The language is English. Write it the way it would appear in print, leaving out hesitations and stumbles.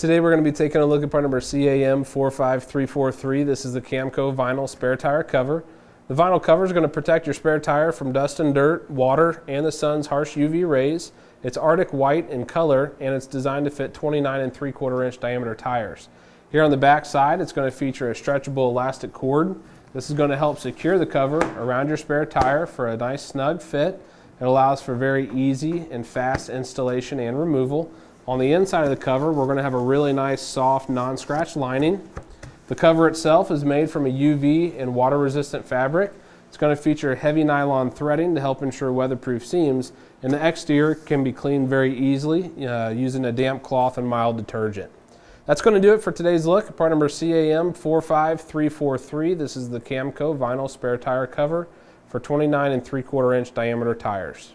Today we're going to be taking a look at part number CAM45343. This is the Camco vinyl spare tire cover. The vinyl cover is going to protect your spare tire from dust and dirt, water, and the sun's harsh UV rays. It's Arctic white in color, and it's designed to fit 29 3/4 inch diameter tires. Here on the back side, it's going to feature a stretchable elastic cord. This is going to help secure the cover around your spare tire for a nice snug fit. It allows for very easy and fast installation and removal. On the inside of the cover, we're going to have a really nice soft non-scratch lining. The cover itself is made from a UV and water-resistant fabric. It's going to feature heavy nylon threading to help ensure weatherproof seams, and the exterior can be cleaned very easily using a damp cloth and mild detergent. That's going to do it for today's look. Part number CAM45343. This is the Camco vinyl spare tire cover for 29 3/4 inch diameter tires.